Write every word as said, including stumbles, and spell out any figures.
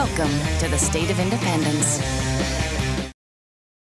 Welcome to the State of Independence.